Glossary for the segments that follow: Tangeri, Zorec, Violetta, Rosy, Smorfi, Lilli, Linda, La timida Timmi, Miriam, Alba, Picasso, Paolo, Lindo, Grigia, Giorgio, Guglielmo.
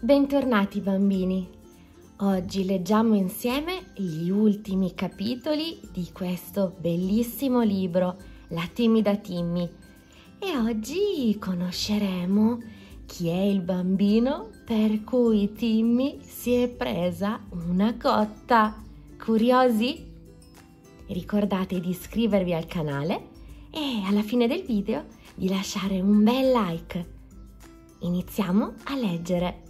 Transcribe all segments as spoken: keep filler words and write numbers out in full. Bentornati bambini! Oggi leggiamo insieme gli ultimi capitoli di questo bellissimo libro, La timida Timmi, e oggi conosceremo chi è il bambino per cui Timmi si è presa una cotta. Curiosi? Ricordate di iscrivervi al canale e alla fine del video di lasciare un bel like. Iniziamo a leggere.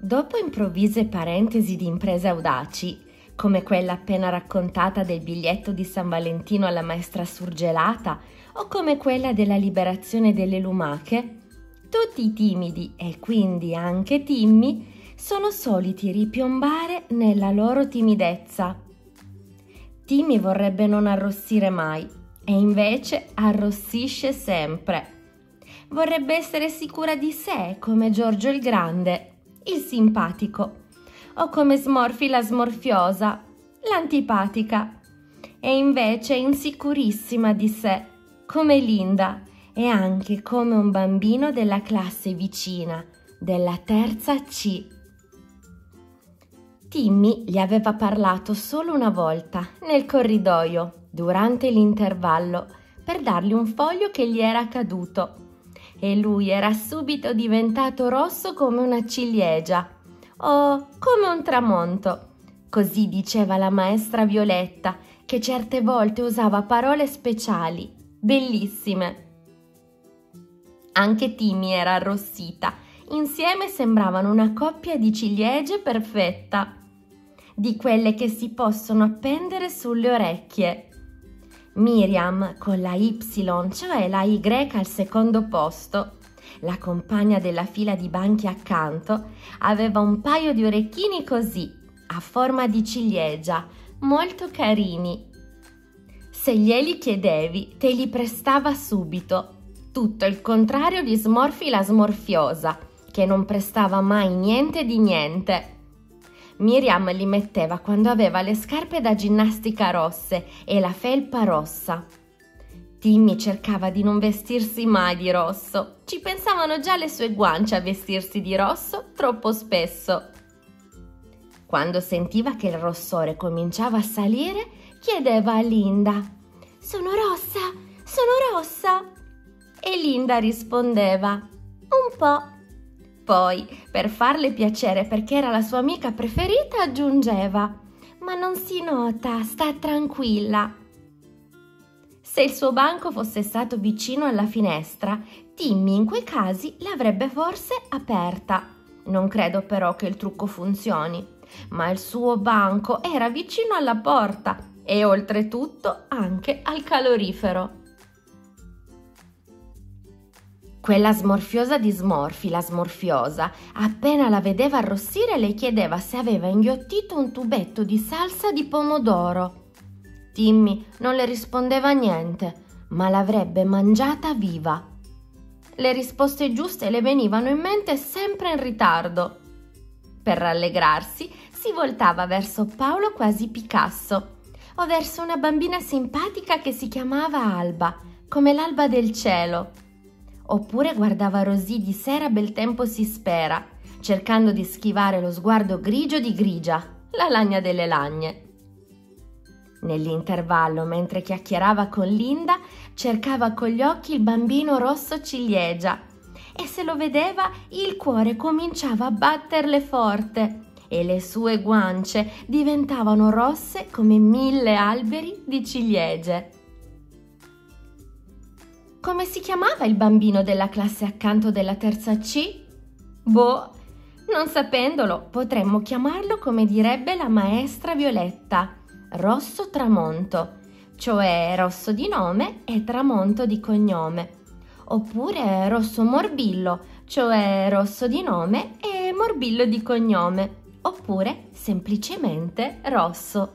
Dopo improvvise parentesi di imprese audaci, come quella appena raccontata del biglietto di San Valentino alla maestra surgelata o come quella della liberazione delle lumache, tutti i timidi e quindi anche Timmi sono soliti ripiombare nella loro timidezza. Timmi vorrebbe non arrossire mai e invece arrossisce sempre. Vorrebbe essere sicura di sé come Giorgio il Grande, il simpatico, o come Smorfi la smorfiosa, l'antipatica, e invece insicurissima di sé, come Linda, e anche come un bambino della classe vicina, della terza C. Timmi gli aveva parlato solo una volta, nel corridoio, durante l'intervallo, per dargli un foglio che gli era caduto. E lui era subito diventato rosso come una ciliegia o come un tramonto. Così diceva la maestra Violetta, che certe volte usava parole speciali, bellissime. Anche Timmi era arrossita. Insieme sembravano una coppia di ciliegie perfetta, di quelle che si possono appendere sulle orecchie. Miriam con la Y, cioè la Y al secondo posto, la compagna della fila di banchi accanto, aveva un paio di orecchini così, a forma di ciliegia, molto carini. Se glieli chiedevi, te li prestava subito, tutto il contrario di Smorfi la smorfiosa, che non prestava mai niente di niente. Miriam li metteva quando aveva le scarpe da ginnastica rosse e la felpa rossa. Timmi cercava di non vestirsi mai di rosso. Ci pensavano già le sue guance a vestirsi di rosso troppo spesso. Quando sentiva che il rossore cominciava a salire, chiedeva a Linda: «Sono rossa, sono rossa!» E Linda rispondeva: «Un po'». Poi, per farle piacere perché era la sua amica preferita, aggiungeva: «Ma non si nota, sta tranquilla». Se il suo banco fosse stato vicino alla finestra, Timmi in quei casi l'avrebbe forse aperta. Non credo però che il trucco funzioni, ma il suo banco era vicino alla porta e oltretutto anche al calorifero. Quella smorfiosa di Smorfi, la smorfiosa, appena la vedeva arrossire le chiedeva se aveva inghiottito un tubetto di salsa di pomodoro. Timmi non le rispondeva niente, ma l'avrebbe mangiata viva. Le risposte giuste le venivano in mente sempre in ritardo. Per rallegrarsi si voltava verso Paolo quasi Picasso, o verso una bambina simpatica che si chiamava Alba, come l'alba del cielo. Oppure guardava Rosy di sera bel tempo si spera, cercando di schivare lo sguardo grigio di Grigia, la lagna delle lagne. Nell'intervallo, mentre chiacchierava con Linda, cercava con gli occhi il bambino rosso ciliegia e se lo vedeva il cuore cominciava a batterle forte e le sue guance diventavano rosse come mille alberi di ciliegie. Come si chiamava il bambino della classe accanto della terza C? Boh, non sapendolo potremmo chiamarlo, come direbbe la maestra Violetta, rosso tramonto, cioè rosso di nome e tramonto di cognome, oppure rosso morbillo, cioè rosso di nome e morbillo di cognome, oppure semplicemente rosso.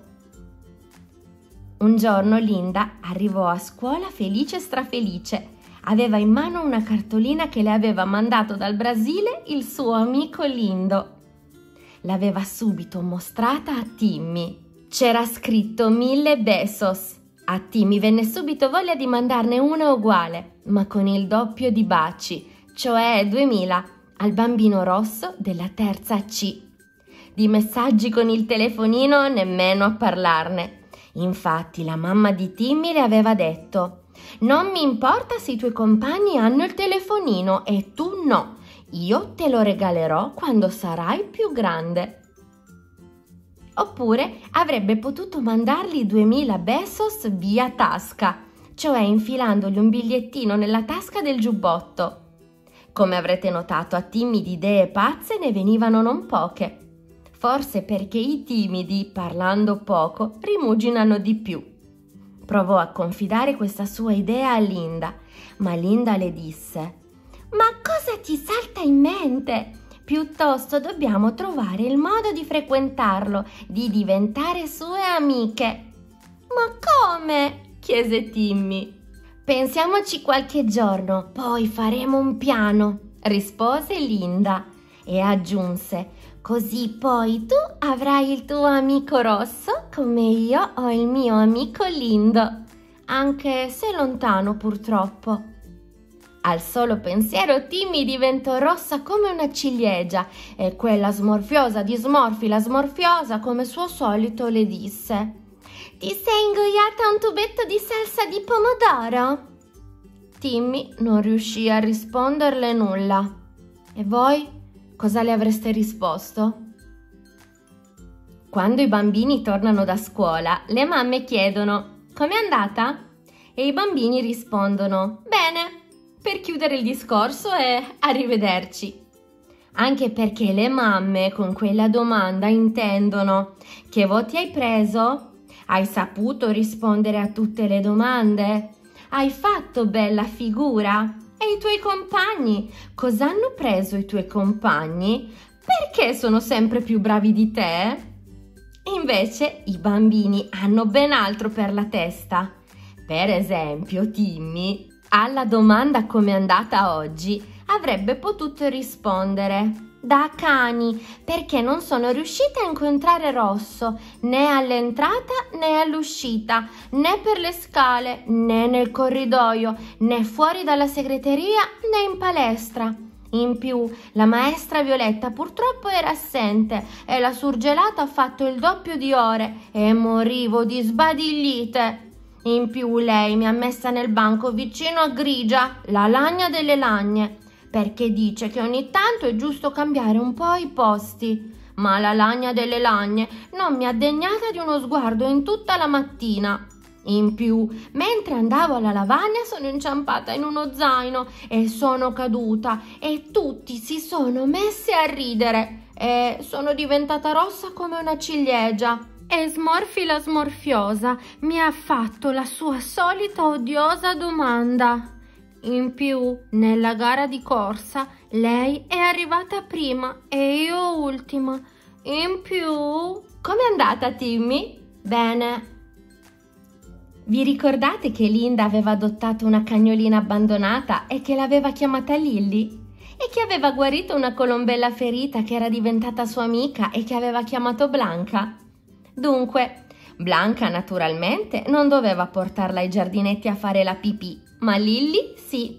Un giorno Linda arrivò a scuola felice e strafelice. Aveva in mano una cartolina che le aveva mandato dal Brasile il suo amico Lindo. L'aveva subito mostrata a Timmi. C'era scritto mille besos. A Timmi venne subito voglia di mandarne una uguale, ma con il doppio di baci, cioè duemila, al bambino rosso della terza C. Di messaggi con il telefonino nemmeno a parlarne. Infatti la mamma di Timmi le aveva detto: «Non mi importa se i tuoi compagni hanno il telefonino e tu no, io te lo regalerò quando sarai più grande». Oppure avrebbe potuto mandargli duemila pesos via tasca, cioè infilandogli un bigliettino nella tasca del giubbotto. Come avrete notato, a Timmi di idee pazze ne venivano non poche. Forse perché i timidi, parlando poco, rimuginano di più. Provò a confidare questa sua idea a Linda, ma Linda le disse: «Ma cosa ti salta in mente? Piuttosto dobbiamo trovare il modo di frequentarlo, di diventare sue amiche». «Ma come?» chiese Timmi. «Pensiamoci qualche giorno, poi faremo un piano», rispose Linda e aggiunse: «Così poi tu avrai il tuo amico rosso come io ho il mio amico Lindo, anche se lontano purtroppo». Al solo pensiero Timmi diventò rossa come una ciliegia e quella smorfiosa di Smorfi la smorfiosa, come suo solito, le disse: «Ti sei ingoiata un tubetto di salsa di pomodoro?» Timmi non riuscì a risponderle nulla. E voi cosa le avreste risposto? Quando i bambini tornano da scuola, le mamme chiedono: «Com'è andata?» E i bambini rispondono: «Bene», per chiudere il discorso e arrivederci. Anche perché le mamme con quella domanda intendono: «Che voti hai preso? Hai saputo rispondere a tutte le domande? Hai fatto bella figura? E i tuoi compagni? Cosa hanno preso i tuoi compagni? Perché sono sempre più bravi di te?» Invece i bambini hanno ben altro per la testa. Per esempio, Timmi, alla domanda «Come è andata oggi?», avrebbe potuto rispondere: «Da cani, perché non sono riuscita a incontrare Rosso, né all'entrata né all'uscita, né per le scale, né nel corridoio, né fuori dalla segreteria, né in palestra. In più, la maestra Violetta purtroppo era assente e la surgelata ha fatto il doppio di ore e morivo di sbadiglite. In più, lei mi ha messa nel banco vicino a Grigia, la lagna delle lagne, perché dice che ogni tanto è giusto cambiare un po' i posti, ma la lagna delle lagne non mi ha degnata di uno sguardo in tutta la mattina. In più, mentre andavo alla lavagna sono inciampata in uno zaino e sono caduta e tutti si sono messi a ridere e sono diventata rossa come una ciliegia. E Smorfi la smorfiosa mi ha fatto la sua solita odiosa domanda. In più, nella gara di corsa, lei è arrivata prima e io ultima. In più...» «Com'è andata, Timmi?» «Bene». Vi ricordate che Linda aveva adottato una cagnolina abbandonata e che l'aveva chiamata Lilli? E che aveva guarito una colombella ferita che era diventata sua amica e che aveva chiamato Blanca? Dunque, Blanca naturalmente non doveva portarla ai giardinetti a fare la pipì, ma Lilli sì.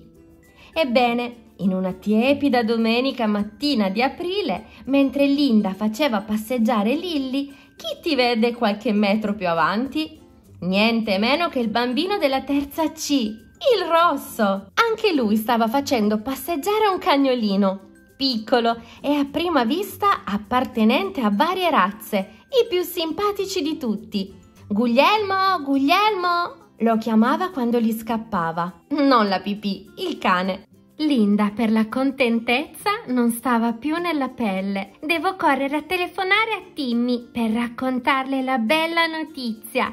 Ebbene, in una tiepida domenica mattina di aprile, mentre Linda faceva passeggiare Lilli, chi ti vede qualche metro più avanti? Niente meno che il bambino della terza C, il rosso. Anche lui stava facendo passeggiare un cagnolino, piccolo e a prima vista appartenente a varie razze, i più simpatici di tutti. «Guglielmo, Guglielmo!» lo chiamava quando gli scappava. Non la pipì, il cane. Linda, per la contentezza, non stava più nella pelle. «Devo correre a telefonare a Timmi per raccontarle la bella notizia.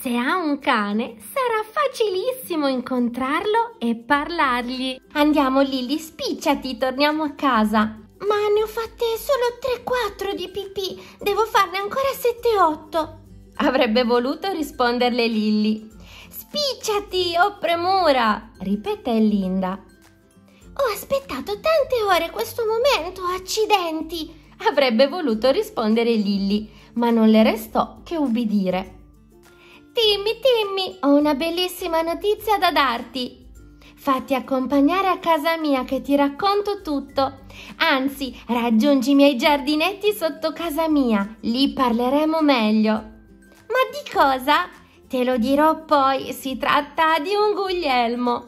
Se ha un cane, sarà facilissimo incontrarlo e parlargli. Andiamo Lilli, spicciati, torniamo a casa». «Ma ne ho fatte solo tre quattro di pipì, devo farne ancora sette otto. Avrebbe voluto risponderle Lilli. «Spicciati, o premura!» ripeté Linda. «Ho aspettato tante ore questo momento, accidenti!» avrebbe voluto rispondere Lilli, ma non le restò che ubbidire. «Timmi, Timmi, ho una bellissima notizia da darti. Fatti accompagnare a casa mia che ti racconto tutto. Anzi, raggiungi i miei giardinetti sotto casa mia, lì parleremo meglio. Ma di cosa? Te lo dirò poi, si tratta di un Guglielmo.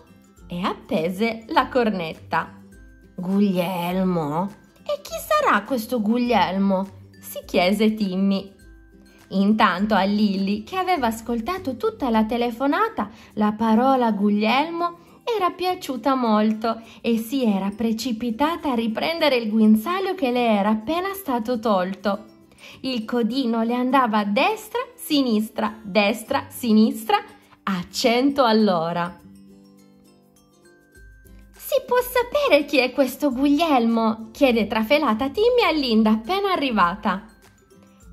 E appese la cornetta. Guglielmo? E chi sarà questo Guglielmo? Si chiese Timmi. Intanto a Lilli, che aveva ascoltato tutta la telefonata, la parola Guglielmo era piaciuta molto e si era precipitata a riprendere il guinzaglio che le era appena stato tolto. Il codino le andava a destra, sinistra, destra, sinistra, a cento all'ora. «Si può sapere chi è questo Guglielmo?» chiede trafelata Timmi a Linda appena arrivata.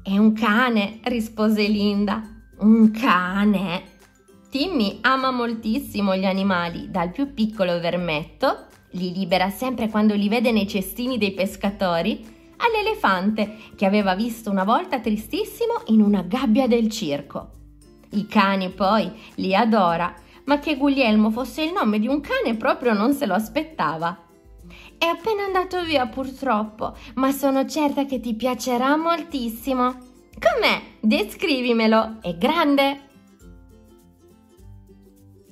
«È un cane», rispose Linda. «Un cane?» Timmi ama moltissimo gli animali, dal più piccolo vermetto, li libera sempre quando li vede nei cestini dei pescatori, all'elefante che aveva visto una volta tristissimo in una gabbia del circo. I cani poi li adora, ma che Guglielmo fosse il nome di un cane proprio non se lo aspettava. È appena andato via purtroppo, ma sono certa che ti piacerà moltissimo. Com'è? Descrivimelo. È grande?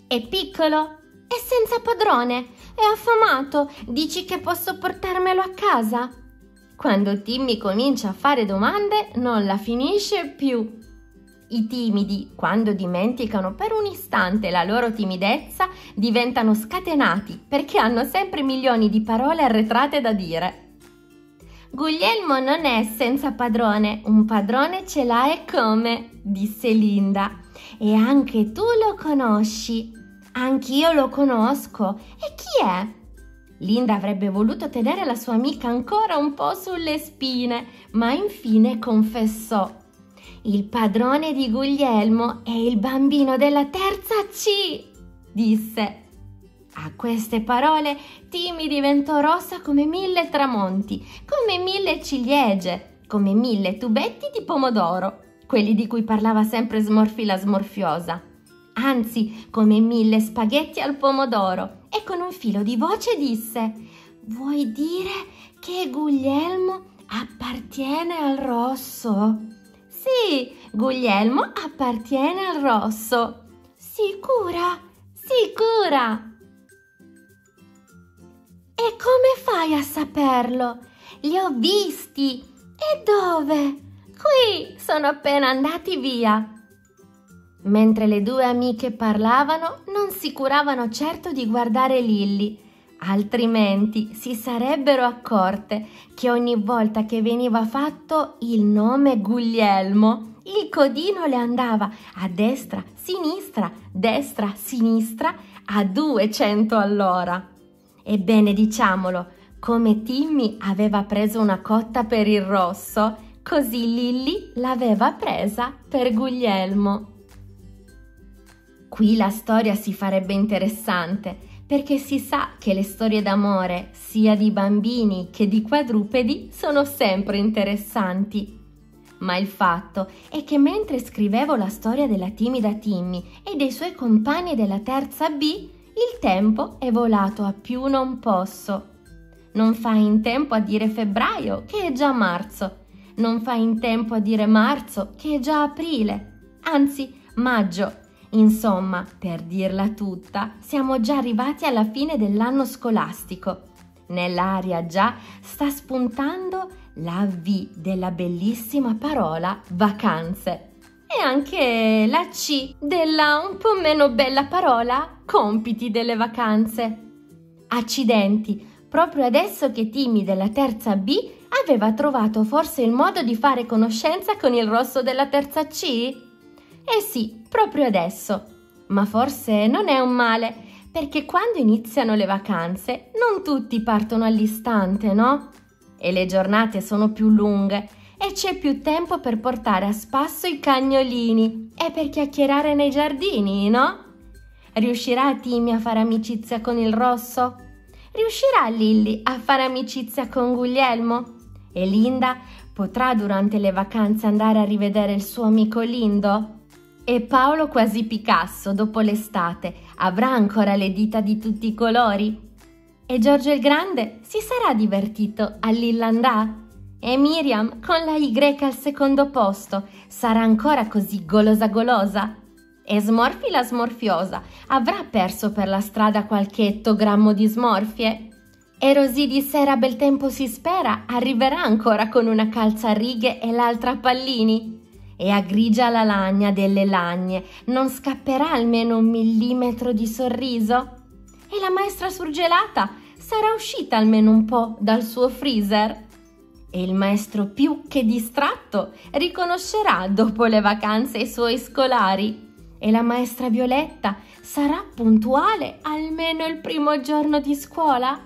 È piccolo? È senza padrone? È affamato? Dici che posso portarmelo a casa? Quando Timmi comincia a fare domande non la finisce più. I timidi, quando dimenticano per un istante la loro timidezza, diventano scatenati perché hanno sempre milioni di parole arretrate da dire. Guglielmo non è senza padrone, un padrone ce l'ha e come, disse Linda. E anche tu lo conosci. Anch'io lo conosco. E chi è? Linda avrebbe voluto tenere la sua amica ancora un po' sulle spine, ma infine confessò. Il padrone di Guglielmo è il bambino della terza C, disse. A queste parole Timmi diventò rossa come mille tramonti, come mille ciliegie, come mille tubetti di pomodoro, quelli di cui parlava sempre Smorfi la smorfiosa. Anzi, come mille spaghetti al pomodoro, e con un filo di voce disse: «Vuoi dire che Guglielmo appartiene al rosso?» «Sì, Guglielmo appartiene al rosso!» «Sicura? Sicura!» «E come fai a saperlo?» «Li ho visti!» «E dove?» «Qui! Sono appena andati via!» Mentre le due amiche parlavano, non si curavano certo di guardare Lilli, altrimenti si sarebbero accorte che ogni volta che veniva fatto il nome Guglielmo, il codino le andava a destra, sinistra, destra, sinistra a duecento all'ora. Ebbene, diciamolo, come Timmi aveva preso una cotta per il rosso, così Lilli l'aveva presa per Guglielmo. Qui la storia si farebbe interessante, perché si sa che le storie d'amore, sia di bambini che di quadrupedi, sono sempre interessanti. Ma il fatto è che mentre scrivevo la storia della timida Timmi e dei suoi compagni della terza B, il tempo è volato a più non posso. Non fai in tempo a dire febbraio, che è già marzo. Non fai in tempo a dire marzo, che è già aprile. Anzi, maggio. Insomma, per dirla tutta, siamo già arrivati alla fine dell'anno scolastico. Nell'aria già sta spuntando la V della bellissima parola vacanze e anche la C della un po' meno bella parola compiti delle vacanze. Accidenti, proprio adesso che Timmi della terza B aveva trovato forse il modo di fare conoscenza con il rosso della terza C? Eh sì, proprio adesso. Ma forse non è un male, perché quando iniziano le vacanze non tutti partono all'istante, no? E le giornate sono più lunghe e c'è più tempo per portare a spasso i cagnolini e per chiacchierare nei giardini, no? Riuscirà Timmi a fare amicizia con il rosso? Riuscirà Lilli a fare amicizia con Guglielmo? E Linda potrà durante le vacanze andare a rivedere il suo amico Lindo? E Paolo quasi Picasso dopo l'estate avrà ancora le dita di tutti i colori? E Giorgio il Grande si sarà divertito all'Illandà? E Miriam con la Y al secondo posto sarà ancora così golosa golosa? E Smorfi la smorfiosa avrà perso per la strada qualche ettogrammo di smorfie? E Rosy di sera bel tempo si spera arriverà ancora con una calza a righe e l'altra a pallini? E a Grigia la lagna delle lagne non scapperà almeno un millimetro di sorriso? E la maestra surgelata sarà uscita almeno un po' dal suo freezer? E il maestro più che distratto riconoscerà dopo le vacanze i suoi scolari? E la maestra Violetta sarà puntuale almeno il primo giorno di scuola?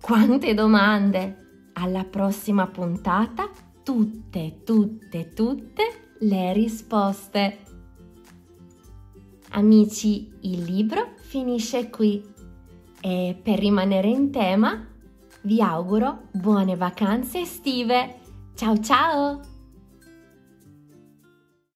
Quante domande! Alla prossima puntata tutte, tutte, tutte le risposte. Amici, il libro finisce qui e per rimanere in tema vi auguro buone vacanze estive. Ciao ciao!